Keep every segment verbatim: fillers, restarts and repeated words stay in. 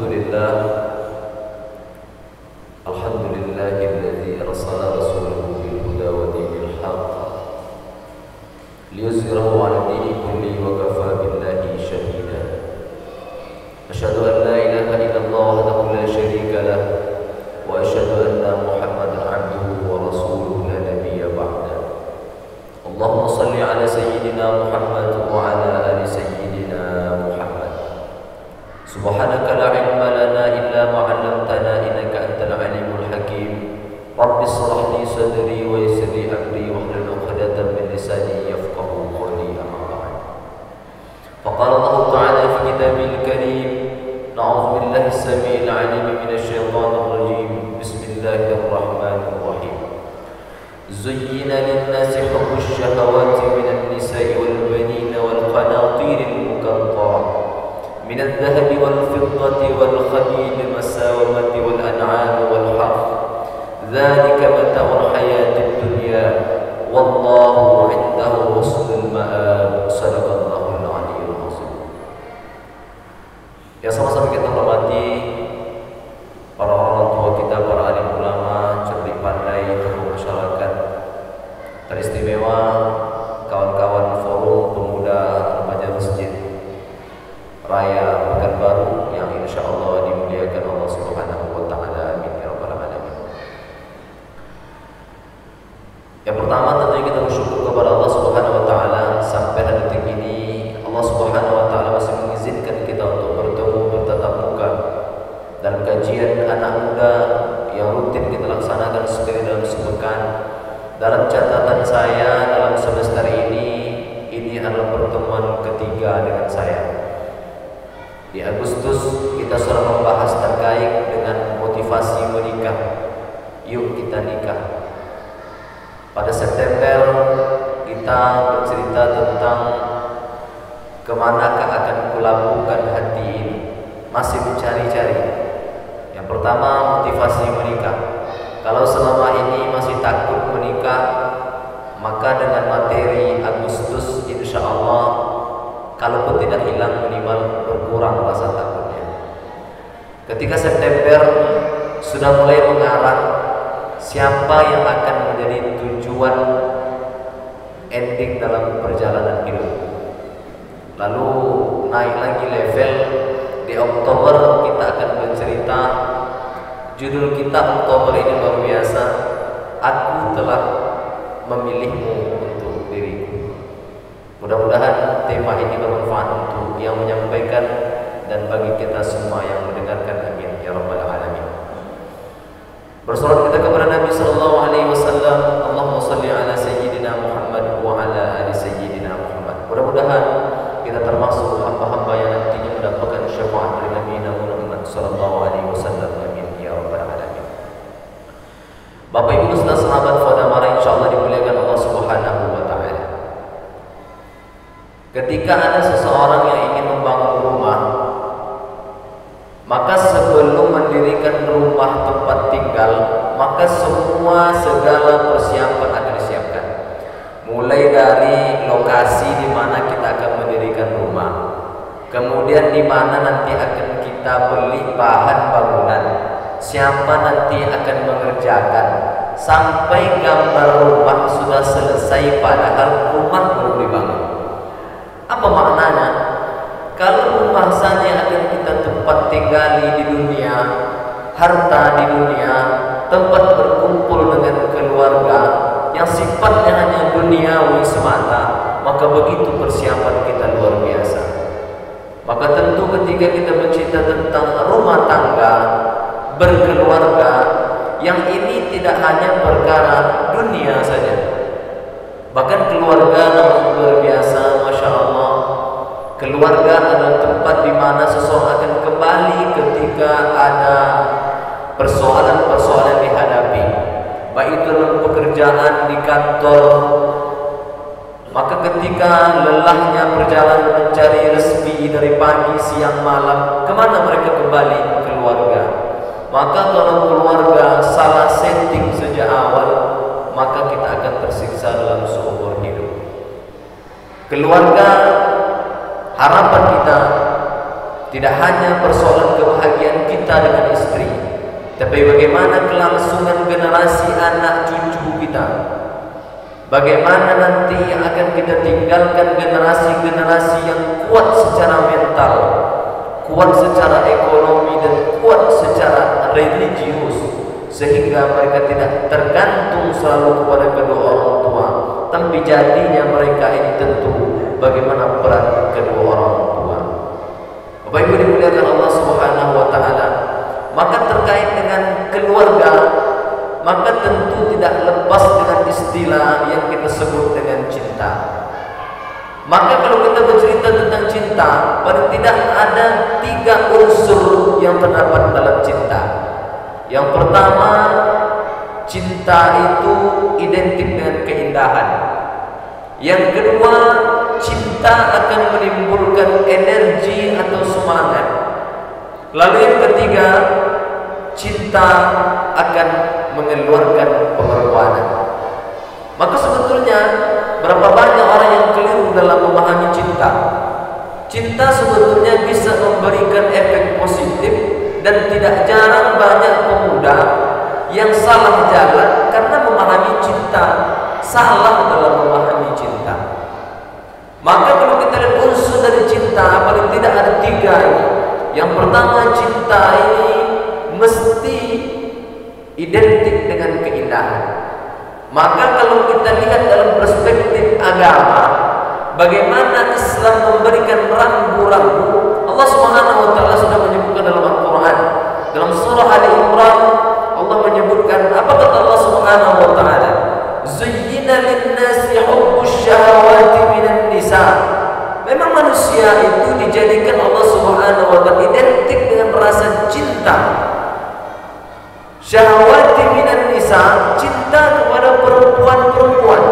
Alhamdulillah. Alhamdulillahilladzi arsala rasulahu bil huda wa dinil haqq liyuzhirahu 'ala dini kulli wa kafa billahi shahida. Asyhadu an la ilaha illallah wahdahu la syarika lah wa asyhadu anna Muhammadan 'abduhu wa rasuluhu la nabiyya ba'da. Allahumma shalli 'ala sayyidina Muhammad wa 'ala ali sayyidina Muhammad. Subhanaka la 'ilma lana illa ma 'allamtana innaka antal 'alimul hakim. Rabbi shrah li sadri wa yassir li amri wahlul 'uqdatan min lisani yafqahu qawli. Amma ba'd. Faqala Allah ta'ala fi kitabil karim, na'udzu billahi as-sami'il 'alim minasy syaithanir rajim. Bismillahirrahmanirrahim. Zuyyina lin-nasi hubbush shahawati minan nisa'i wal banina wal qanatiril muqantarah من الذهب والفضة والخليل المساومة والأنعام والحرف ذلك متاع الحياة الدنيا والله عنده حسن المآب. صدق Allahul Aliyyul Azim. Ya, sama-sama kita hormati para orang tua kita, para alim ulama, cerdik pandai tokoh masyarakat, teristimewa kawan-kawan forum pemuda remaja masjid Raya Pekan Baru yang insya Allah dimuliakan Allah Subhanahu wa Ta'ala. Amin ya rabbal alamin. Yang pertama tentunya kita bersyukur kepada Allah Subhanahu wa Ta'ala sampai detik ini Allah Subhanahu wa Ta'ala masih mengizinkan kita untuk bertemu bertatap muka dan kajian anak muda yang rutin kita laksanakan sekali dalam sepekan. Dalam catatan saya dalam semester ini ini adalah pertemuan ketiga dengan saya. Di Agustus kita sudah membahas terkait dengan motivasi menikah. Yuk kita nikah. Pada September kita bercerita tentang kemanakah akan kulabuhkan hati ini. Masih mencari-cari. Yang pertama motivasi menikah. Kalau selama ini masih takut menikah, maka dengan materi Agustus insya Allah kalaupun tidak hilang minimal berkurang rasa takutnya. Ketika September sudah mulai mengarah siapa yang akan menjadi tujuan ending dalam perjalanan hidup. Lalu naik lagi level di Oktober kita akan bercerita, judul kita Oktober ini luar biasa, aku telah memilihmu untuk diriku. Mudah-mudahan tema ini bermanfaat untuk yang menyampaikan dan bagi kita semua yang mendengarkan. Amin ya rabbal alamin. Bersolat kita kepada Nabi Sallallahu Alaihi Wasallam. Allahumma salli ala sayyidina Muhammad wa ala ali sayyidina Muhammad. Mudah-mudahan kita termasuk hamba-hamba yang nantinya mendapatkan syafaat dari Nabi Muhammad Sallallahu Alaihi Wasallam. Amin ya rabbal alamin. Bapak Ibu dan sahabat pada mari insyaallah dimuliakan Allah Subhanahu wa Ta'ala. Ketika ada seseorang yang ingin membangun rumah, maka sebelum mendirikan rumah tempat tinggal, maka semua segala persiapan akan disiapkan. Mulai dari lokasi di mana kita akan mendirikan rumah, kemudian di mana nanti akan kita beli bahan bangunan, siapa nanti akan mengerjakan, sampai gambar rumah sudah selesai padahal rumah belum dibangun. Apa maknanya? Kalau rumah saja akan kita tempat tinggali di dunia, harta di dunia, tempat berkumpul dengan keluarga yang sifatnya hanya duniawi semata, maka begitu persiapan kita luar biasa. Maka tentu ketika kita bercerita tentang rumah tangga, berkeluarga, yang ini tidak hanya perkara dunia saja, bahkan keluarga luar biasa. Masya Allah, keluarga adalah tempat di mana seseorang akan kembali ketika ada persoalan-persoalan dihadapi, baik itu dalam pekerjaan di kantor. Maka ketika lelahnya perjalanan mencari rezeki dari pagi, siang, malam, kemana mereka kembali? Keluarga. Maka kalau keluarga salah setting sejak awal, maka kita akan tersiksa dalam seumur hidup. Keluarga harapan kita Tidak hanya persoalan kebahagiaan kita dengan istri, tapi bagaimana kelangsungan generasi anak cucu kita. Bagaimana nanti yang akan kita tinggalkan generasi-generasi yang kuat secara mental, kuat secara ekonomi, dan kuat secara religius, sehingga mereka tidak tergantung selalu kepada kedua orang tua, tapi jadinya mereka ini tentu bagaimana peran kedua orang tua. Bapak Ibu dimuliakan Allah Subhanahu wa taala, maka terkait dengan keluarga, maka tentu tidak lepas dengan istilah yang kita sebut dengan cinta. Maka kalau kita bercerita tentang cinta, paling tidak ada tiga unsur yang terdapat dalam cinta. Yang pertama, cinta itu identik dengan keindahan. Yang kedua, cinta akan menimbulkan energi atau semangat. Lalu yang ketiga, cinta akan mengeluarkan pengorbanan. Maka sebetulnya berapa banyak orang yang keliru dalam memahami cinta. Cinta sebetulnya bisa memberikan efek positif, dan tidak jarang banyak pemuda yang salah jalan karena memahami cinta, salah dalam memahami cinta. Maka kalau kita lihat unsur dari cinta, paling tidak ada tiga ini. Yang pertama, cinta ini mesti identik dengan keindahan. Maka kalau kita lihat dalam perspektif agama, bagaimana Islam memberikan rambu-rambu, Allah Subhanahu wa taala sudah menyebutkan dalam Al-Qur'an. Dalam surah Ali Imran Allah menyebutkan, apa kata Allah Subhanahu wa taala? Zuyyina lin-nasi hubbusy syahawati minan nisa. Memang manusia itu dijadikan Allah Subhanahu wa taala identik dengan rasa cinta. Syahwati minan nisa, cinta kepada perempuan-perempuan.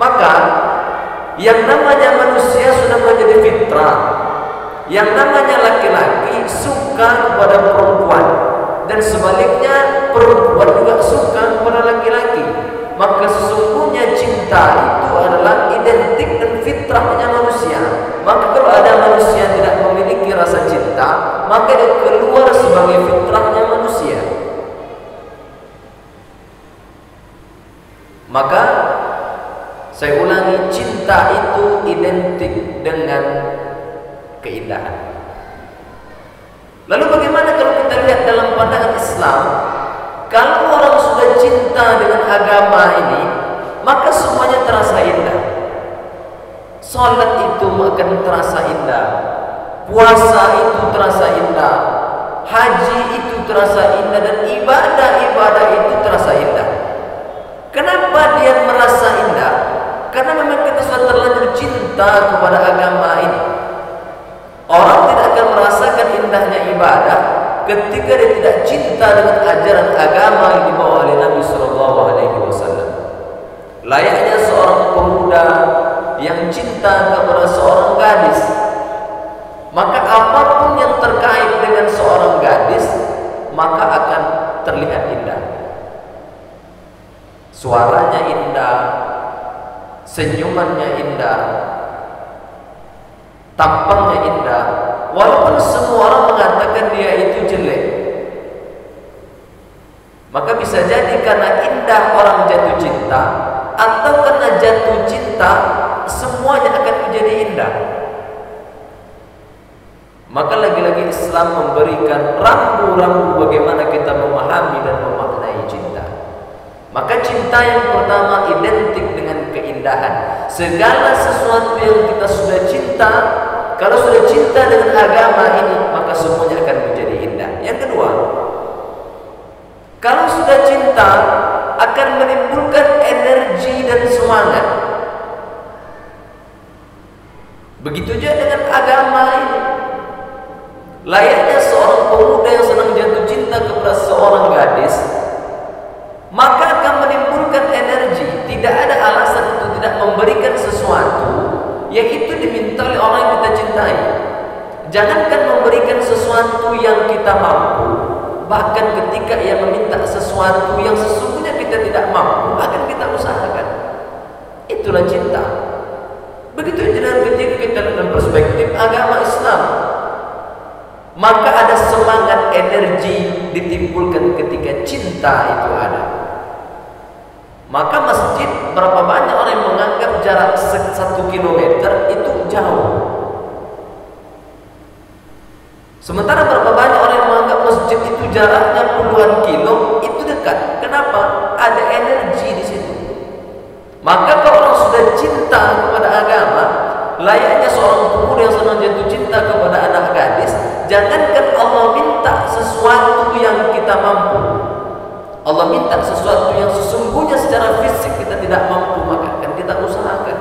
Maka yang namanya manusia sudah menjadi fitrah. Yang namanya laki-laki suka kepada perempuan, dan sebaliknya perempuan juga suka kepada laki-laki. Maka sesungguhnya cinta itu adalah identik dan fitrahnya manusia. Maka kalau ada manusia tidak memiliki rasa cinta, maka dia keluar sebagai fitrahnya manusia. Maka saya ulangi, cinta itu identik dengan keindahan. Lalu bagaimana kalau kita lihat dalam pandangan Islam? Kalau orang sudah cinta dengan agama ini, maka semuanya terasa indah. Salat itu akan terasa indah, puasa itu terasa indah, haji itu terasa indah, dan ibadah-ibadah itu terasa indah. Kenapa dia merasa indah? Karena memang kita sudah terlanjur cinta kepada agama ini. Orang tidak akan merasakan indahnya ibadah ketika dia tidak cinta dengan ajaran agama yang dibawa oleh Nabi Shallallahu Alaihi Wasallam. Layaknya seorang pemuda yang cinta kepada seorang gadis, maka apapun yang terkait dengan seorang gadis maka akan terlihat indah. Suaranya indah, senyumannya indah, tampangnya indah, walaupun semua orang mengatakan dia itu jelek. Maka bisa jadi karena indah orang jatuh cinta, atau karena jatuh cinta semuanya akan menjadi indah. Maka lagi-lagi Islam memberikan rambu-rambu bagaimana kita memahami dan memaknai cinta. Maka cinta yang pertama identik dengan keindahan. Segala sesuatu yang kita sudah cinta, kalau sudah cinta dengan agama ini, maka semuanya akan menjadi indah. Yang kedua, kalau sudah cinta akan menimbulkan energi dan semangat. Begitu juga dengan agama ini. Layaknya seorang pemuda yang senang jatuh cinta kepada seorang gadis, maka akan menimbulkan energi. Tidak ada alasan untuk tidak memberikan sesuatu yang itu diminta oleh orang yang kita cintai. Jangankan memberikan sesuatu yang kita mampu, bahkan ketika ia meminta sesuatu yang sesungguhnya kita tidak mampu, akan kita usahakan. Itulah cinta. Begitu juga ketika ini kita dengan perspektif agama Islam, maka ada semangat energi ditimbulkan ketika cinta itu ada. Maka masjid, berapa banyak orang yang menganggap jarak satu kilometer itu jauh, sementara berapa banyak orang yang menganggap masjid itu jaraknya puluhan kilo itu dekat. Kenapa? Ada energi di situ. Maka kalau orang sudah cinta kepada agama, layaknya seorang pemuda yang senang jatuh cinta kepada anak gadis. Jangankan Allah minta sesuatu yang kita mampu, Allah minta sesuatu yang sesungguhnya secara fisik kita tidak mampu, maka akan kita usahakan.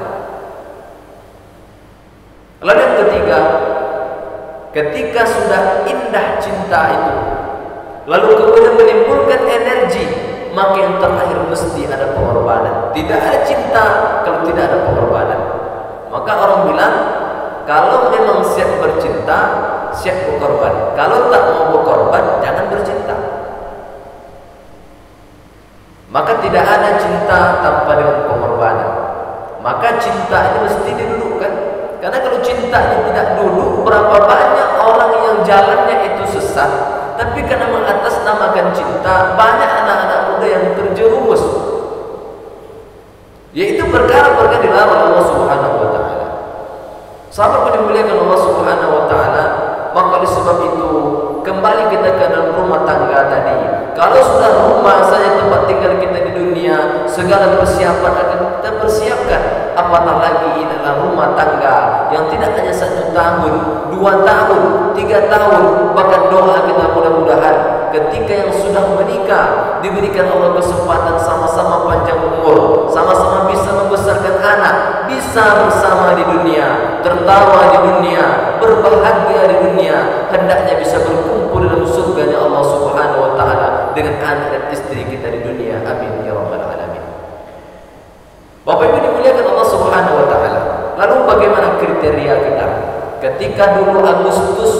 Lalu yang ketiga, ketika sudah indah cinta itu, lalu kemudian menimbulkan energi, maka yang terakhir mesti ada pengorbanan. Tidak ada cinta kalau tidak ada pengorbanan. Maka orang bilang, kalau memang siap bercinta, siap berkorban. Kalau tak mau berkorban, jangan bercinta. Maka tidak ada cinta tanpa dengan pengorbanan. Maka cinta ini mesti didudukkan. Karena kalau cinta ini tidak duduk, berapa banyak orang yang jalannya itu sesat, tapi karena mengatasnamakan cinta, banyak anak-anak muda yang terjerumus. Yaitu perkara-perkara dilarang Allah Subhanahu wa Ta'ala. Sahabat yang dimuliakan Allah Subhanahu wa Ta'ala, maka oleh sebab itu kembali kita ke dalam rumah tangga tadi. Kalau sudah rumah saja tempat tinggal kita di dunia, segala persiapan akan kita persiapkan, apatah lagi dalam rumah tangga yang tidak hanya satu tahun, dua tahun, tiga tahun, bahkan doa kita mudah-mudahan ketika yang sudah menikah diberikan Allah kesempatan sama-sama panjang umur, sama-sama bisa membesarkan anak, bisa bersama di dunia, tertawa di dunia, berbahagia di dunia, hendaknya bisa berkumpul dalam surganya Allah Subhanahu wa Ta'ala dengan anak dan istri kita di dunia. Amin ya rabbal alamin. Bapak Ibu dimuliakan Allah Subhanahu wa Ta'ala. Lalu bagaimana kriteria kita? Ketika dulu Agustus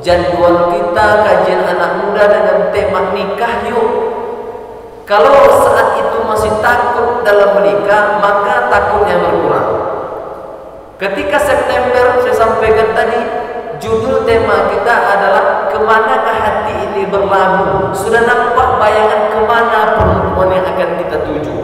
jadwal kita kajian anak muda dengan tema nikah yuk. Kalau saat itu masih takut dalam menikah, maka takutnya berkurang. Ketika September saya sampaikan tadi, judul tema kita adalah kemanakah hati ini berlabuh. Sudah nampak bayangan kemana perempuan yang akan kita tuju,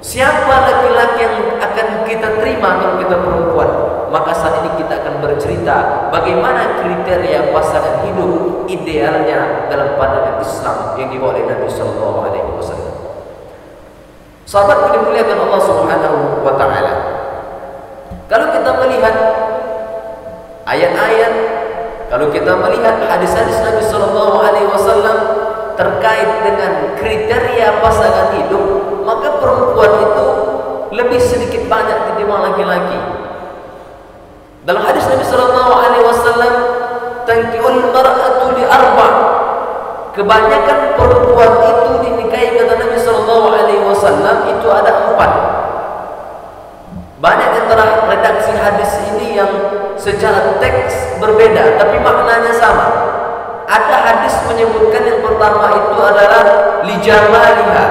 siapa laki-laki yang akan kita terima kalau kita perempuan. Maka saat ini kita akan bercerita bagaimana kriteria pasangan hidup idealnya dalam pandangan Islam yang dibawa oleh Nabi Shallallahu Alaihi Wasallam. Sahabat dimuliakan Allah Subhanahu wa Ta'ala, kalau kita melihat ayat-ayat, kalau kita melihat hadis-hadis Nabi Shallallahu Alaihi Wasallam terkait dengan kriteria pasangan hidup, maka perempuan itu lebih sedikit banyak ketimbang laki-laki. Dalam hadis Nabi Shallallahu Alaihi Wasallam, tankiul mar'atu li arba', kebanyakan perempuan itu dinikahi kata Nabi Shallallahu Alaihi Wasallam itu ada empat. Banyak antara redaksi hadis ini yang secara teks berbeda, tapi maknanya sama. Ada hadis menyebutkan yang pertama itu adalah lijamaliha,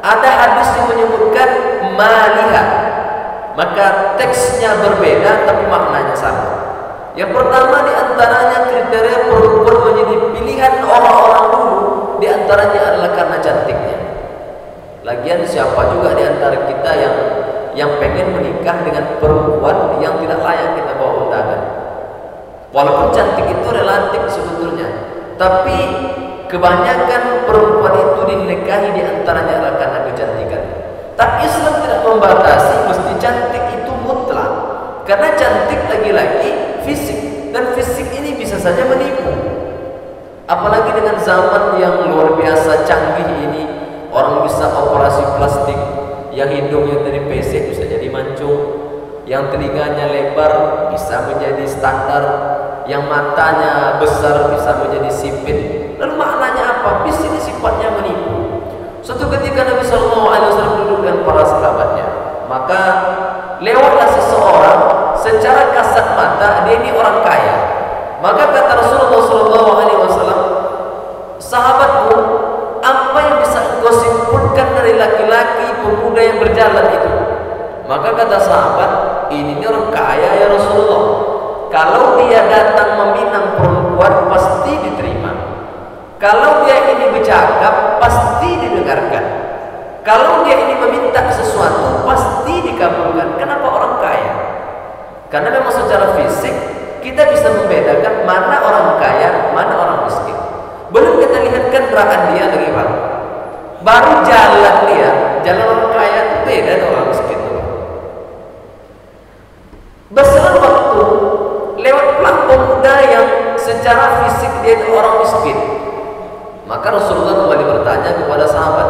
ada hadis yang menyebutkan maliha. Maka teksnya berbeda tapi maknanya sama. Yang pertama diantaranya kriteria perempuan menjadi pilihan orang-orang dulu diantaranya adalah karena cantiknya. Lagian siapa juga diantara kita yang yang pengen menikah dengan perempuan yang tidak layak kita bawa undangan. Walaupun cantik itu relatif sebetulnya, tapi kebanyakan perempuan itu dinikahi diantaranya adalah karena kecantikan. Tapi Islam tidak membatasi mesti cantik itu mutlak. Karena cantik lagi-lagi fisik, dan fisik ini bisa saja menipu. Apalagi dengan zaman yang luar biasa canggih ini, orang bisa operasi plastik, yang hidungnya dari pesek bisa jadi mancung, yang telinganya lebar bisa menjadi standar, yang matanya besar bisa menjadi sipit. Lalu maknanya apa? Fisik ini sifatnya menipu. Suatu ketika Nabi Shallallahu Alaihi Wasallam duduk dengan para sahabatnya, maka lewatlah seseorang secara kasat mata dia ini orang kaya. Maka kata Rasulullah Shallallahu Alaihi Wasallam, sahabatku, apa yang bisa engkau simpulkan dari laki-laki pemuda yang berjalan itu? Maka kata sahabat, ini orang kaya Kalau dia datang meminang perempuan, pasti diterima. Kalau dia ini bercakap, pasti didengarkan. Kalau dia ini meminta sesuatu, pasti dikabulkan. Kenapa orang kaya? Karena memang secara fisik kita bisa membedakan mana orang kaya, mana orang miskin. Belum kita lihat kendaraan dia lagi, Pak. Baru jalan dia, jalan orang kaya itu beda dengan orang miskin. Berselang waktu, lewat pelaku muda yang secara fisik dia itu orang miskin. Maka Rasulullah kembali bertanya kepada sahabat,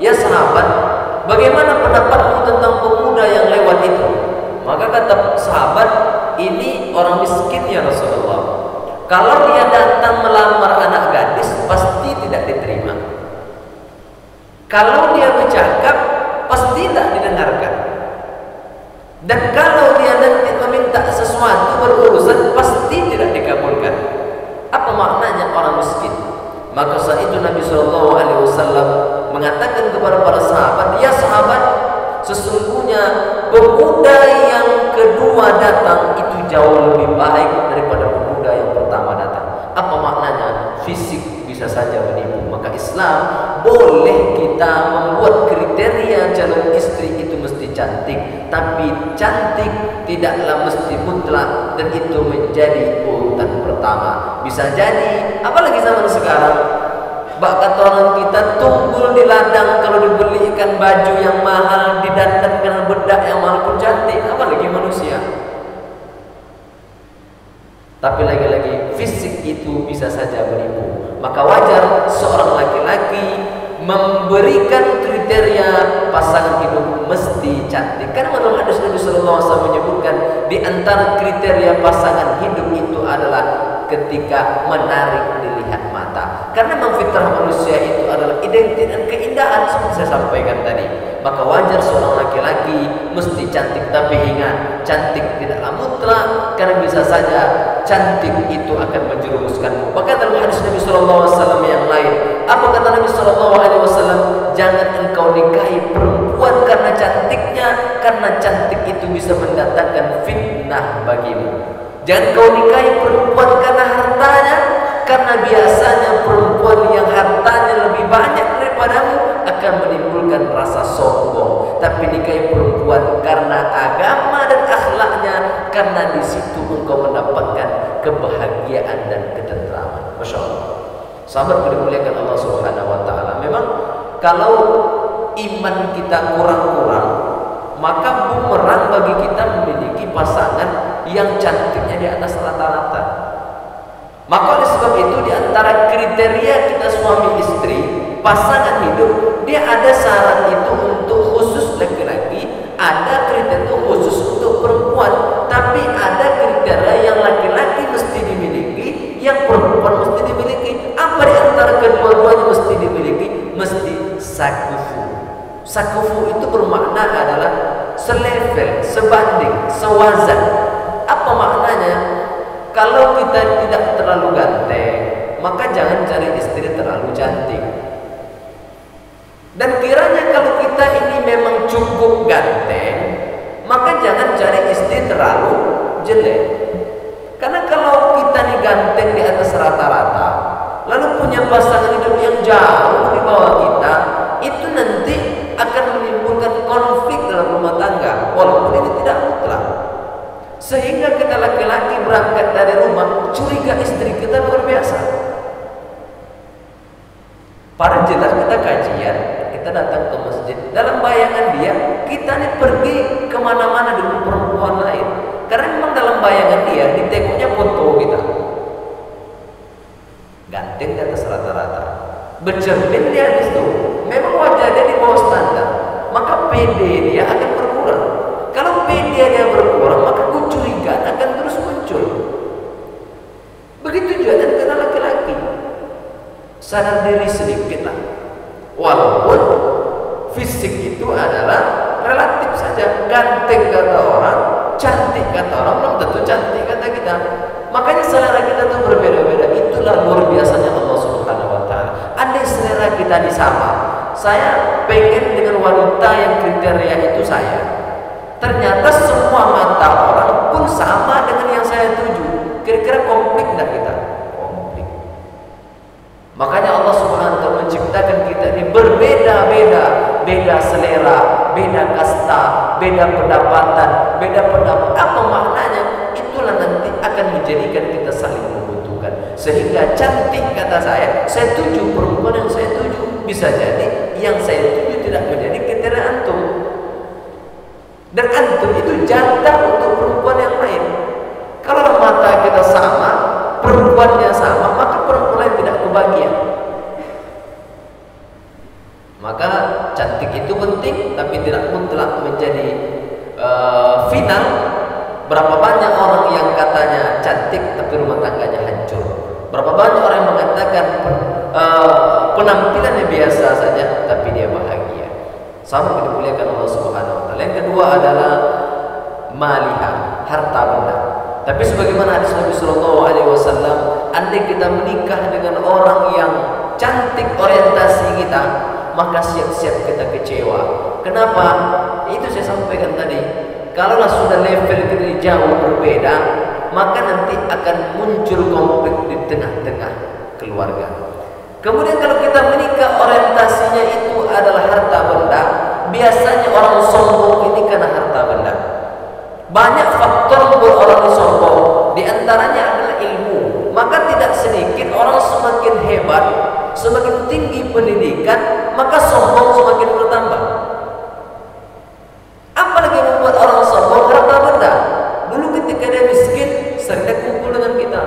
"Ya sahabat, bagaimana pendapatmu tentang pemuda yang lewat itu?" Maka kata sahabat, "Ini orang miskin ya Rasulullah. Kalau dia datang melamar anak gadis, pasti tidak diterima. Kalau dia bercakap, pasti tidak didengarkan. Dan kalau dia nanti meminta sesuatu berurusan, pasti tidak dikabulkan. Apa maknanya orang miskin?" Maka saat itu Nabi Shallallahu Alaihi Wasallam mengatakan kepada para sahabat, "Ya sahabat, sesungguhnya pemuda yang kedua datang itu jauh lebih baik daripada pemuda yang pertama datang." Apa maknanya? Fisik bisa saja menipu. Maka Islam boleh kita membuat kriteria calon istri itu mesti cantik, tapi cantik tidaklah mesti mutlak, dan itu menjadi urutan pertama. Bisa jadi, apalagi zaman sekarang, bahkan orang kita tunggul di ladang, kalau dibeli ikan baju yang mahal, didandan dengan bedak yang mahal pun cantik, apalagi manusia. Tapi lagi-lagi fisik itu bisa saja menipu. Maka wajar seorang laki-laki memberikan kriteria pasangan hidup mesti cantik. Karena menurut hadis Nabi Sallallahu Alaihi Wasallam menyebutkan di antara kriteria pasangan hidup itu adalah ketika menarik dilihat mata. Karena memang fitrah manusia itu adalah identik dan keindahan seperti saya sampaikan tadi. Maka wajar seorang laki-laki mesti cantik, tapi ingat, cantik tidaklah mutlak, karena bisa saja cantik itu akan menjerumuskanmu. Bahkan dalam hadis Nabi Sallallahu Alaihi Wasallam yang lain, apa kata Nabi Sallallahu Alaihi Wasallam? Jangan engkau nikahi perempuan karena cantiknya, karena cantik itu bisa mendatangkan fitnah bagimu. Jangan kau nikahi perempuan karena hartanya, karena biasanya perempuan yang hartanya lebih banyak daripadamu akan menimbulkan rasa sombong. Tapi nikahi perempuan karena agama dan akhlaknya, karena di situ engkau mendapatkan kebahagiaan dan ketentraman. Masya Allah. Sahabat dimuliakan Allah Subhanahu Wa Taala. Memang kalau iman kita kurang-kurang, maka bumerang bagi kita memiliki pasangan yang cantiknya di atas rata-rata. Maka oleh sebab itu di antara kriteria kita suami istri, pasangan hidup, dia ada syarat itu untuk khusus laki-laki, ada kriteria itu khusus untuk perempuan, tapi ada kriteria yang laki-laki mesti dimiliki, yang perempuan mesti dimiliki. Apa di antara kedua-duanya mesti dimiliki? Mesti sakufu. Sakufu itu bermakna adalah selevel, sebanding, sewazan. Apa maknanya? Kalau kita tidak terlalu ganteng, maka jangan cari istri terlalu cantik. Dan kiranya kalau kita ini memang cukup ganteng, maka jangan cari istri terlalu jelek. Karena kalau kita nih ganteng di atas rata-rata, lalu punya pasangan hidup yang jauh di bawah kita, itu nanti akan menimbulkan konflik dalam rumah tangga, walaupun itu tidak mutlak. Sehingga kita laki-laki berangkat dari rumah curiga istri kita luar biasa. Pada jelas kita kajian, kita datang ke masjid, dalam bayangan dia kita nih pergi kemana-mana dengan perempuan lain, karena memang dalam bayangan dia di tekonya foto kita ganteng di atas rata-rata, bercermin dia di situ, memang wajah dia di bawah standar, maka pede dia akan berkurang. Kalau pede dia berkurang, maka kecurigaan akan terus muncul. Begitu juga dengan kita laki-laki, sadar diri sedikit lah, walaupun fisik itu adalah relatif saja. Ganteng kata orang, cantik kata orang, belum tentu cantik kata kita. Makanya selera kita tuh berbeda-beda. Itulah luar biasanya Allah Subhanahu Wa Taala. Andai selera kita disama, saya pengen dengan wanita yang kriteria itu saya, ternyata semua mata orang pun sama dengan yang saya tuju, pendapatan, beda pendapat atau maknanya, itulah nanti akan menjadikan kita saling membutuhkan. Sehingga cantik kata saya, saya tuju perempuan yang saya tuju, bisa jadi yang saya tuju tidak menjadi kriteria antum. Dan antum itu jantan untuk perempuan yang lain. Kalau mata kita sama, perempuannya sama, maka perempuan lain tidak kebagian. Maka cantik itu penting, tapi tidak mutlak menjadi uh, final. Berapa banyak orang yang katanya cantik tapi rumah tangganya hancur. Berapa banyak orang yang mengatakan uh, penampilannya biasa saja tapi dia bahagia. Sama dimuliakan Allah Subhanahu wa taala. Yang kedua adalah maliha, harta benda. Tapi sebagaimana hadis Nabi Sallallahu Alaihi Wasallam, andai kita menikah dengan orang yang cantik orientasi kita, maka siap-siap kita kecewa. Kenapa? Itu saya sampaikan tadi. Kalaulah sudah level kita jauh berbeda, maka nanti akan muncul konflik di tengah-tengah keluarga. Kemudian kalau kita menikah orientasinya itu adalah harta benda, biasanya orang sombong ini karena harta benda. Banyak faktor buat orang sombong, di antaranya adalah ilmu. Maka tidak sedikit orang semakin hebat, semakin tinggi pendidikan, maka sombong semakin bertambah. Apalagi membuat orang sombong harta benda. Dulu ketika dia miskin, sering kumpul dengan kita,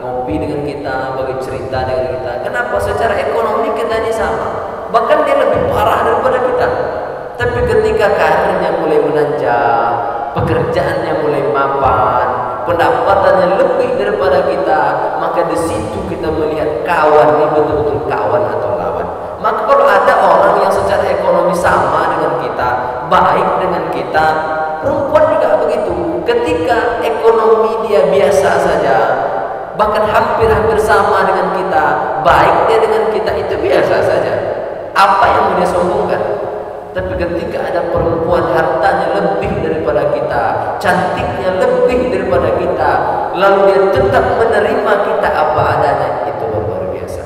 ngopi dengan kita, bagi cerita dengan kita. Kenapa? Secara ekonomi kita ini sama, bahkan dia lebih parah daripada kita. Tapi ketika karirnya mulai menanjak, pekerjaannya mulai mapan, pendapatannya lebih daripada kita, maka di situ kita melihat kawan ini betul-betul kawan atau lawan. Maka kalau ada orang yang secara ekonomi sama dengan kita, baik dengan kita, perempuan juga begitu. Ketika ekonomi dia biasa saja, bahkan hampir-hampir sama dengan kita, baik dia dengan kita, itu biasa saja. Apa yang mau dia sombongkan? Tapi ketika ada perempuan hartanya lebih daripada kita, cantiknya lebih daripada kita, lalu dia tetap menerima kita apa adanya, itu luar biasa.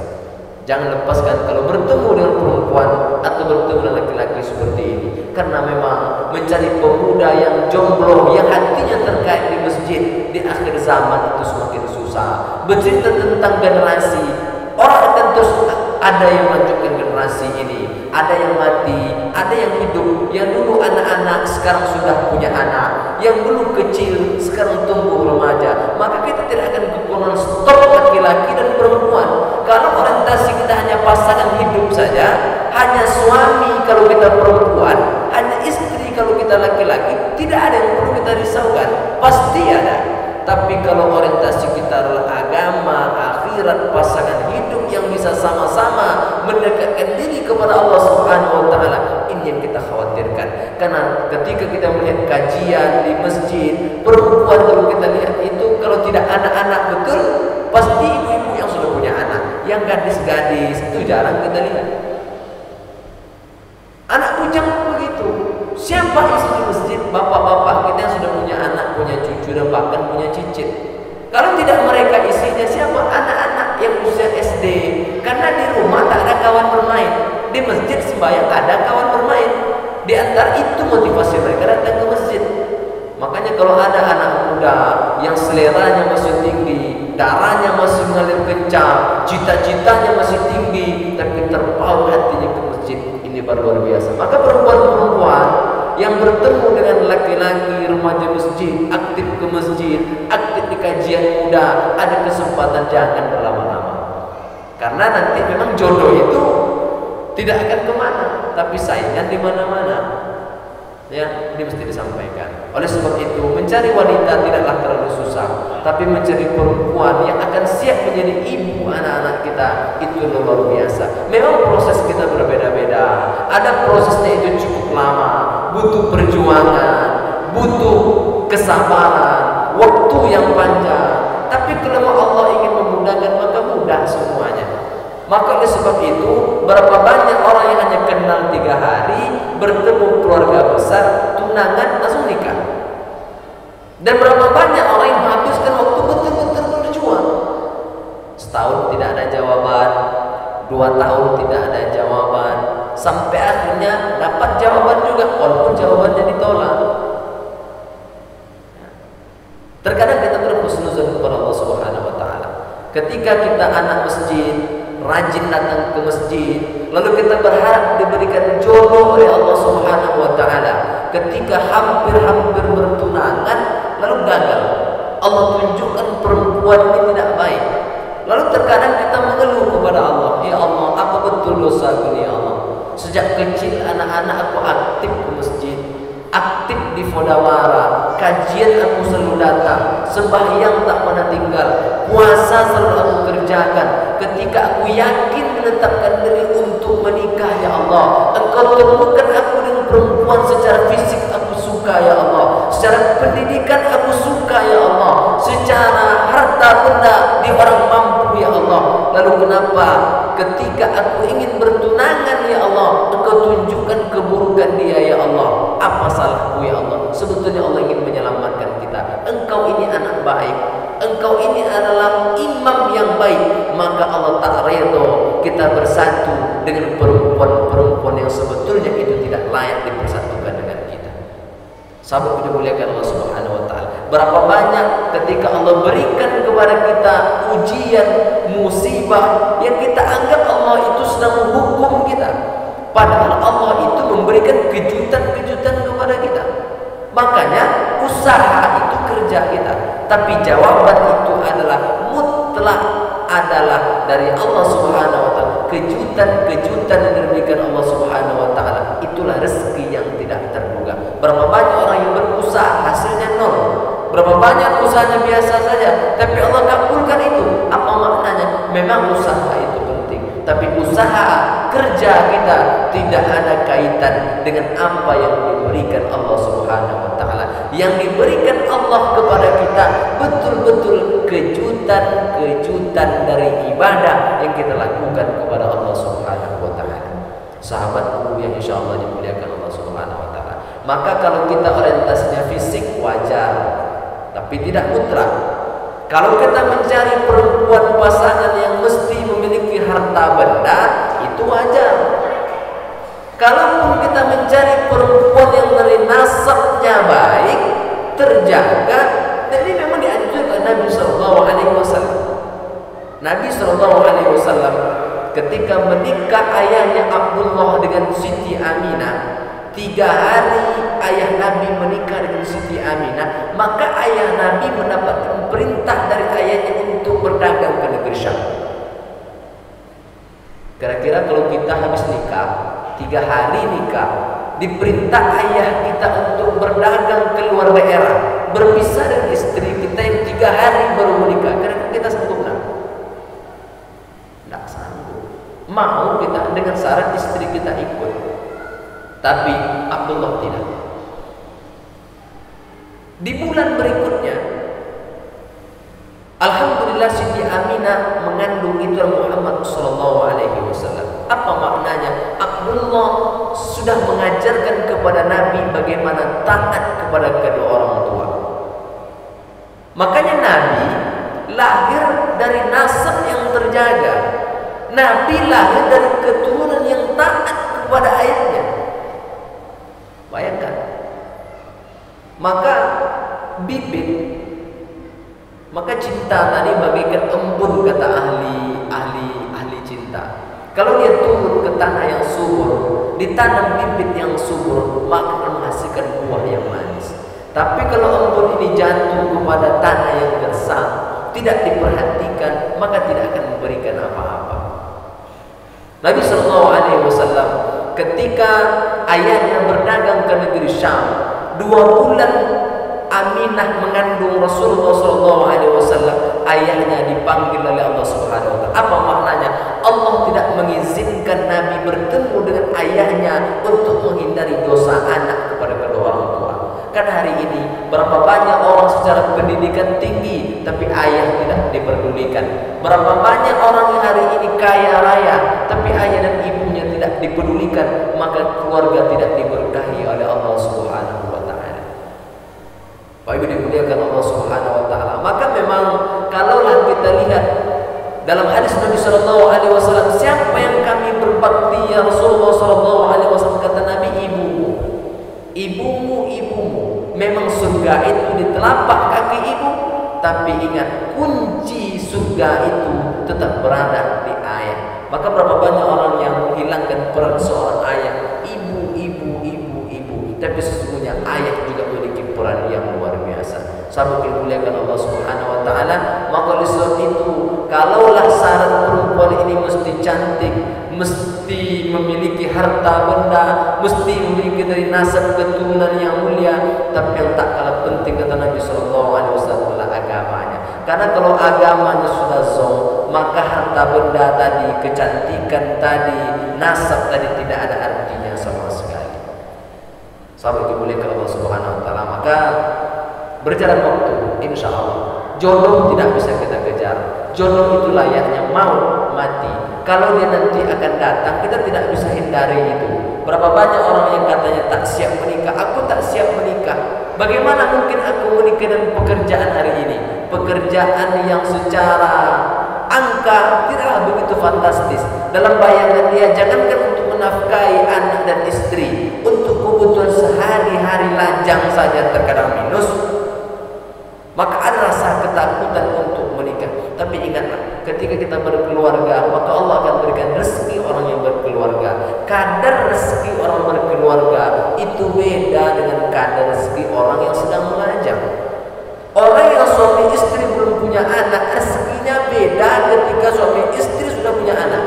Jangan lepaskan kalau bertemu dengan perempuan atau bertemu dengan laki-laki seperti ini. Karena memang mencari pemuda yang jomblo, yang hatinya terkait di masjid, di akhir zaman itu semakin susah. Bercerita tentang generasi, orang akan terus ada yang melanjutkan generasi ini, ada yang mati, ada yang hidup. Yang dulu anak-anak sekarang sudah punya anak, yang dulu kecil sekarang tumbuh remaja. Maka kita tidak akan kekurangan stok laki-laki dan perempuan kalau orientasi kita hanya pasangan hidup saja, hanya suami kalau kita perempuan, hanya istri kalau kita laki-laki. Tidak ada yang perlu kita risaukan, pasti ada. Tapi kalau orientasi kita adalah agama, akhirat, pasangan hidup yang bisa sama-sama mendekatkan diri kepada Allah Subhanahu wa taala, ini yang kita khawatirkan. Karena ketika kita melihat kajian di masjid, perempuan kalau kita lihat itu kalau tidak anak-anak betul, pasti ibu-ibu yang sudah punya anak. Yang gadis-gadis itu jarang kita lihat. Anak bujang begitu. Siapa isi masjid? Bapak-bapak kita yang sudah punya anak, punya cucu, dan bahkan punya cicit. Kalau tidak mereka isinya siapa? Anak-anak yang usia S D. Karena di rumah tak ada kawan bermain, di masjid sembahyang ada kawan bermain. Di antara itu motivasi mereka datang ke masjid. Makanya kalau ada anak muda yang seleranya masih tinggi, darahnya masih mengalir kencang, cita-citanya masih tinggi, tapi terpaut hatinya ke masjid, ini baru luar biasa. Maka perempuan-perempuan yang bertemu dengan laki-laki remaja masjid, aktif ke masjid, aktif di kajian muda, ada kesempatan, jangan berlama-lama. Karena nanti memang jodoh itu tidak akan kemana, tapi saingan di mana-mana. Ya, ini mesti disampaikan. Oleh sebab itu, mencari wanita tidaklah terlalu susah, tapi mencari perempuan yang akan siap menjadi ibu anak-anak kita itu luar biasa. Memang proses kita berbeda-beda. Ada prosesnya itu cukup lama, butuh perjuangan, butuh kesabaran, waktu yang panjang. Tapi kalau Allah ingin memudahkan, maka mudah semuanya. Maka oleh sebab itu, berapa banyak orang yang hanya kenal tiga hari, bertemu keluarga besar, tunangan, langsung nikah. Dan berapa banyak orang yang menghabiskan waktu betul-betul berjuang. Setahun tidak ada jawaban, dua tahun tidak ada jawaban, sampai akhirnya dapat jawaban juga, walaupun jawabannya ditolak. Terkadang kita berhusnuzon kepada Allah Subhanahu wa taala. Ketika kita anak masjid, rajin datang ke masjid, lalu kita berharap diberikan jodoh oleh Allah Subhanahu wa taala. Ketika hampir-hampir bertunangan lalu gagal. Allah tunjukkan perempuan ini tidak baik. Lalu terkadang kita mengeluh kepada Allah, "Ya Allah, apa betul dosaku ya Allah? Sejak kecil anak-anak aku aktif ke masjid, aktif di Fodawara, kajian aku selalu datang, sembahyang tak pernah tinggal, puasa selalu aku kerjakan. Ketika aku yakin menetapkan diri untuk menikah, ya Allah, Engkau temukan aku dengan perempuan secara fisik aku suka, ya Allah, secara pendidikan aku suka, ya Allah, secara harta benda di orang mampu, ya Allah. Lalu kenapa ketika aku ingin bertunangan, ya Allah, Engkau tunjukkan keburukan dia, ya Allah? Apa salahku, ya Allah?" Sebetulnya Allah ingin menyelamatkan kita. Engkau ini anak baik, Engkau ini adalah imam yang baik, maka Allah tak redho kita bersatu dengan perempuan-perempuan yang sebetulnya itu tidak layak dipersatukan dengan kita. Sahabat yang dimuliakan Allah Subhanahu wa taala, berapa banyak ketika Allah berikan kepada kita ujian, musibah yang kita anggap Allah itu sedang menghukum kita, padahal Allah itu memberikan kejutan-kejutan kepada kita. Makanya usaha itu kerja kita, tapi jawaban itu adalah mutlak adalah dari Allah Subhanahu wa taala. Kejutan-kejutan yang diberikan Allah Subhanahu wa taala itulah rezeki yang tidak terduga. Berapa banyak orang yang berusaha hasilnya nol, berapa banyak usahanya biasa saja, tapi Allah kabulkan itu. Apa maknanya? Memang usaha itu penting, tapi usaha kerja kita tidak ada kaitan dengan apa yang diberikan Allah Subhanahu wa taala. Yang diberikan Allah kepada kita betul-betul kejutan-kejutan dari ibadah yang kita lakukan kepada Allah Subhanahu wa taala. Sahabatku yang insyaallah dimuliakan Allah Subhanahu wa taala. Maka kalau kita orientasinya fisik wajar, tapi tidak mutlak. Kalau kita mencari perempuan pasangan yang mesti memiliki harta benda, itu wajar. Kalaupun kita mencari perempuan yang dari nasabnya baik, terjaga, jadi memang dianjurkan Nabi Shallallahu Alaihi Wasallam. Nabi Shallallahu Alaihi Wasallam ketika menikah ayahnya Abdullah dengan Siti Aminah, tiga hari ayah Nabi menikah dengan Siti Aminah, maka ayah Nabi mendapatkan perintah dari ayahnya untuk berdagang ke negeri Syam. Kira-kira kalau kita habis nikah, tiga hari nikah, diperintah ayah kita untuk berdagang keluar daerah, berpisah dengan istri kita yang tiga hari baru menikah, kira-kira kita sanggup nggak? Nggak sanggup. Mau kita dengan syarat istri kita ikut. Tapi Abdullah tidak. Di bulan berikutnya, alhamdulillah Siti Aminah mengandung itu Muhammad Sallallahu Alaihi Wasallam. Apa maknanya? Abdullah sudah mengajarkan kepada Nabi bagaimana taat kepada kedua orang tua. Makanya Nabi lahir dari nasab yang terjaga. Nabi lahir dari keturunan yang taat kepada ayahnya. Bayangkan. Maka bibit, maka cinta tadi bagaikan embun, kata ahli ahli ahli cinta. Kalau dia turun ke tanah yang subur, ditanam bibit yang subur, maka menghasilkan buah yang manis. Tapi kalau embun ini jatuh kepada tanah yang gersang, tidak diperhatikan, maka tidak akan memberikan apa-apa. Nabi Shallallahu Alaihi Wasallam ketika ayahnya berdagang ke negeri Syam, dua bulan Aminah mengandung Rasulullah shallallahu alaihi wasallam, ayahnya dipanggil oleh Allah Subhanahu wa taala. Apa maknanya? Allah tidak mengizinkan Nabi bertemu dengan ayahnya untuk menghindari dosa anak kepada kedua orang tua. Kan hari ini berapa banyak orang secara pendidikan tinggi tapi ayah tidak diperdulikan. Berapa banyak orang yang hari ini kaya raya tapi ayah dan ibunya tidak dipedulikan, maka keluarga tidak diberkahi oleh Allah Subhanahu wa taala. Baik dimuliakan Allah Subhanahu wa taala. Maka memang kalaulah kita lihat dalam hadis Nabi Shallallahu Alaihi Wasallam, siapa yang kami berbakti ya Rasulullah Shallallahu Alaihi Wasallam, kata Nabi, ibumu, ibumu, ibumu. Memang surga itu di telapak kaki ibu. Tapi ingat, kunci surga itu tetap berada di ayah. Maka berapa banyak orang yang menghilangkan peran seorang ayah, ibu, ibu, ibu, ibu. Tapi sesungguhnya ayah juga memiliki peran yang luar biasa. Sahabat yang dimuliakan Allah Subhanahu Wa Taala. Maka oleh sebab itu, kalaulah syarat perempuan ini mesti cantik, mesti memiliki harta benda, mesti memiliki dari nasab keturunan yang mulia, tapi yang tak kalah penting kata Nabi Sallallahu Alaihi Wasallam adalah agamanya. Karena kalau agamanya sudah zong, maka harta benda tadi, kecantikan tadi, nasab tadi tidak ada artinya sama sekali. Sahabat dimuliakan Allah Subhanahu Wa Taala, maka berjalan waktu, insya Allah jodoh tidak bisa kita kejar. Jodoh itu layaknya mau mati. Kalau dia nanti akan datang, kita tidak bisa hindari itu. Berapa banyak orang yang katanya tak siap menikah, aku tak siap menikah. Bagaimana mungkin aku menikah dengan pekerjaan hari ini? Pekerjaan yang secara angka tidaklah begitu fantastis. Dalam bayangan dia, jangankan untuk menafkahi anak dan istri, untuk kebutuhan sehari-hari lajang saja terkadang minus. Maka ada rasa ketakutan untuk menikah. Tapi ingatlah, ketika kita berkeluarga, maka Allah akan berikan rezeki orang yang berkeluarga. Kadar rezeki orang berkeluarga itu beda dengan kadar rezeki orang yang sedang melajang. Orang yang suami istri belum punya anak, rezekinya beda ketika suami istri sudah punya anak.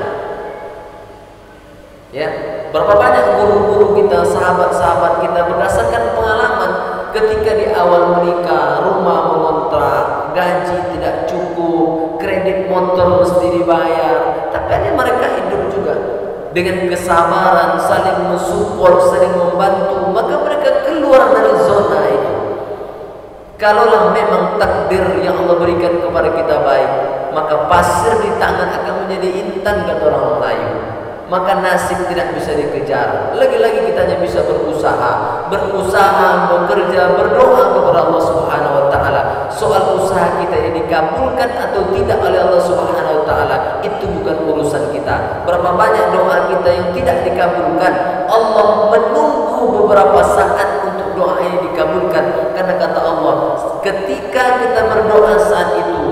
Ya, berapa banyak guru-guru kita, sahabat-sahabat kita berdasarkan pengalaman ketika di awal menikah, rumah mengontrak, gaji tidak cukup, kredit motor mesti dibayar, tapi hanya mereka hidup juga dengan kesabaran, saling mensupport, saling membantu, maka mereka keluar dari zona itu. Kalaulah memang takdir yang Allah berikan kepada kita baik, maka pasir di tangan akan menjadi intan kata orang Melayu. Maka nasib tidak bisa dikejar. Lagi-lagi kita hanya bisa berusaha, berusaha, bekerja, berdoa kepada Allah Subhanahu Wa Taala. Soal usaha kita ini dikabulkan atau tidak oleh Allah Subhanahu Wa Taala itu bukan urusan kita. Berapa banyak doa kita yang tidak dikabulkan, Allah menunggu beberapa saat untuk doa ini dikabulkan. Karena kata Allah, ketika kita berdoa saat itu,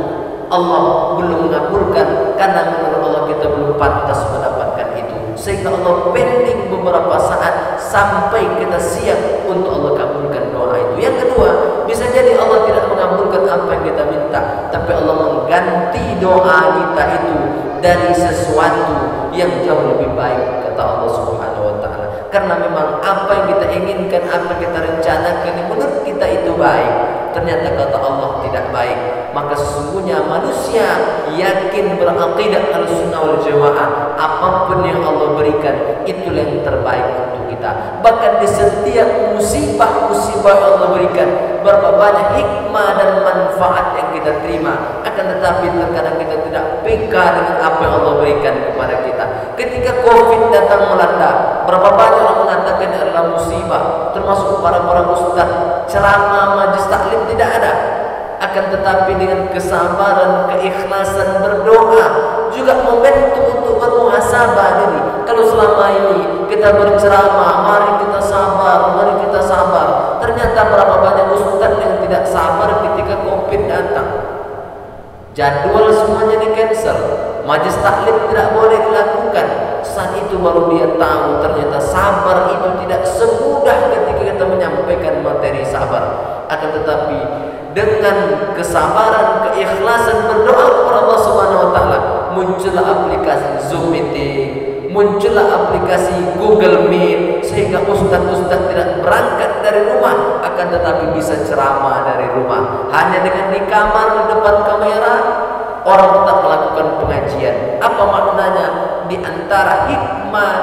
Allah belum mengabulkan karena menurut Allah kita belum pantas mendapatkan itu. Sehingga Allah pending beberapa saat sampai kita siap untuk Allah kabulkan doa itu. Yang kedua, bisa jadi Allah tidak mengabulkan apa yang kita minta, tapi Allah mengganti doa kita itu dari sesuatu yang jauh lebih baik kata Allah Subhanahu Wa Taala. Karena memang apa yang kita inginkan, apa yang kita rencanakan yang menurut kita itu baik, ternyata kata Allah tidak baik. Maka sesungguhnya manusia yakin berakidah Ahlussunnah wal Jamaah, apapun yang Allah berikan itulah yang terbaik untuk kita. Bahkan di setiap musibah-musibah yang Allah berikan, berapa banyak hikmah dan manfaat yang kita terima. Akan tetapi terkadang kita tidak peka dengan apa yang Allah berikan kepada kita. Ketika Covid datang melanda, berapa banyak orang mengatakan adalah musibah, termasuk para-para ustaz, ceramah majlis taklim tidak ada. Akan tetapi dengan kesabaran, keikhlasan, berdoa, juga momentum untuk bermuhasabah diri. Kalau selama ini kita berceramah, mari kita sabar, mari kita sabar, ternyata berapa banyak ustaz yang tidak sabar ketika Covid datang. Jadwal semuanya di cancel, majlis taklim tidak boleh dilakukan. Saat itu baru dia tahu ternyata sabar itu tidak semudah ketika kita menyampaikan materi sabar. Akan tetapi dengan kesabaran, keikhlasan, berdoa kepada Allah Subhanahu Wa Taala, muncullah aplikasi Zoom Meeting, muncullah aplikasi Google Meet, sehingga ustaz-ustaz tidak berangkat dari rumah, akan tetapi bisa ceramah dari rumah. Hanya dengan di kamar, di depan kamera, orang tetap melakukan pengajian. Apa maknanya? Di antara hikmah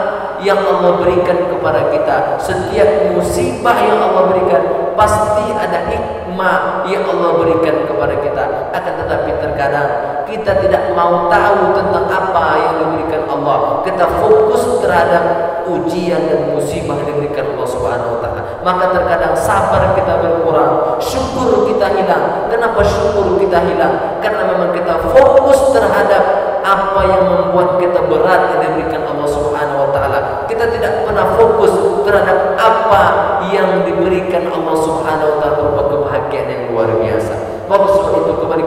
yang Allah berikan kepada kita, setiap musibah yang Allah berikan pasti ada hikmah yang Allah berikan kepada kita. Akan tetapi terkadang kita tidak mau tahu tentang apa yang diberikan Allah. Kita fokus terhadap ujian dan musibah yang diberikan Allah Subhanahu Wa Taala. Maka terkadang sabar kita berkurang, syukur kita hilang. Kenapa syukur kita hilang? Karena memang kita fokus terhadap apa yang membuat kita berat yang diberikan Allah Subhanahu Wa Taala. Kita tidak pernah fokus terhadap apa yang diberikan Allah Subhanahu Wa Taala berupa kebahagiaan yang luar biasa. Maka sebab itu kembali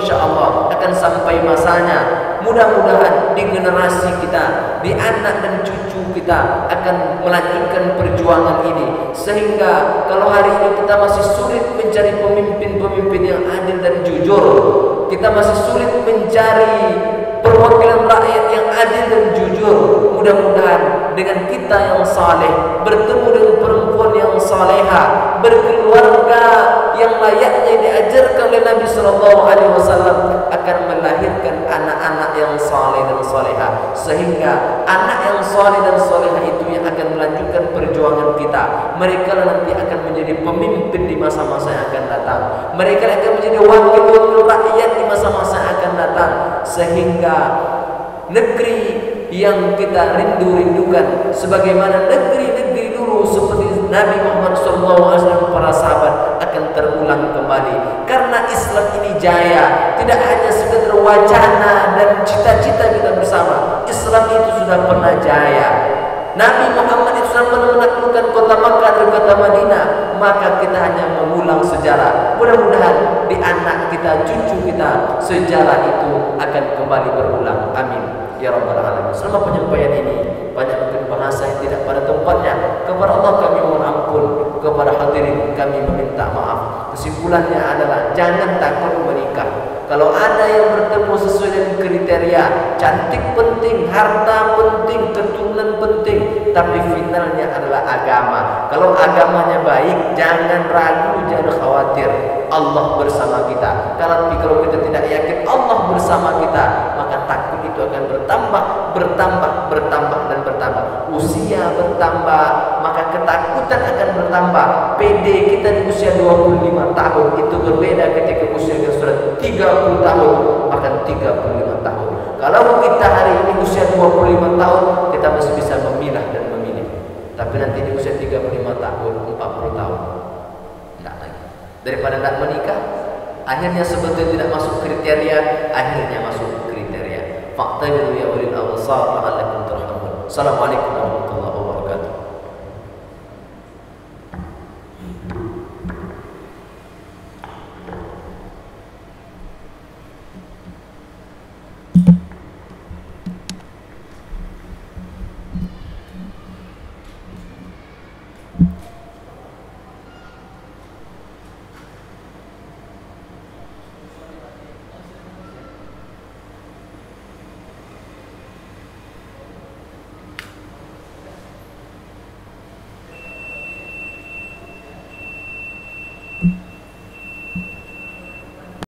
insya Allah akan sampai masanya. Mudah-mudahan di generasi kita, di anak dan cucu kita akan melanjutkan perjuangan ini. Sehingga kalau hari ini kita masih sulit mencari pemimpin-pemimpin yang adil dan jujur, kita masih sulit mencari perwakilan rakyat yang adil dan jujur. Mudah-mudahan dengan kita yang saleh, bertemu dengan perempuan yang saleha, berkeluarga yang layaknya diajarkan oleh Nabi Shallallahu Alaihi Wasallam, akan melahirkan anak-anak yang saleh dan saleha. Sehingga anak yang saleh dan saleha itu yang akan melanjutkan perjuangan kita. Mereka nanti akan menjadi pemimpin di masa-masa yang akan datang. Mereka akan menjadi wakil-wakil rakyat di masa-masa yang akan datang. Sehingga negeri yang kita rindu-rindukan sebagaimana negeri-negeri dulu seperti Nabi Muhammad shallallahu alaihi wasallam para sahabat akan terulang kembali. Karena Islam ini jaya, tidak hanya sekedar wacana dan cita-cita kita bersama. Islam itu sudah pernah jaya. Nabi Muhammad itu sudah pernah menaklukkan kota Makkah dan kota Madinah. Maka kita hanya mengulang sejarah. Mudah-mudahan di anak kita, cucu kita, sejarah itu akan kembali berulang. Amin ya rabbal alamin. Selama penyampaian ini banyak mungkin bahasa yang tidak pada tempatnya. Kepada Allah kami mohon ampun, kepada hadirin kami meminta maaf. Kesimpulannya adalah jangan takut menikah. Kalau ada yang bertemu sesuai dengan kriteria cantik penting, harta penting, keturunan penting, tapi finalnya adalah agama. Kalau agamanya baik, jangan ragu, jangan khawatir. Allah bersama kita. Kalau kalau kita tidak yakin Allah bersama kita, maka takut akan bertambah, bertambah, bertambah dan bertambah. Usia bertambah, maka ketakutan akan bertambah. P D kita di usia dua puluh lima tahun itu berbeda ketika usia kita sudah tiga puluh tahun, bahkan tiga puluh lima tahun. Kalau kita hari ini usia dua puluh lima tahun, kita masih bisa memilah dan memilih. Tapi nanti di usia tiga puluh lima tahun, empat puluh tahun, tidak lagi. Daripada tidak menikah, akhirnya sebetulnya tidak masuk kriteria, akhirnya masuk. Faktanya ya ulil absar la'allakum turhamun. Assalamualaikum.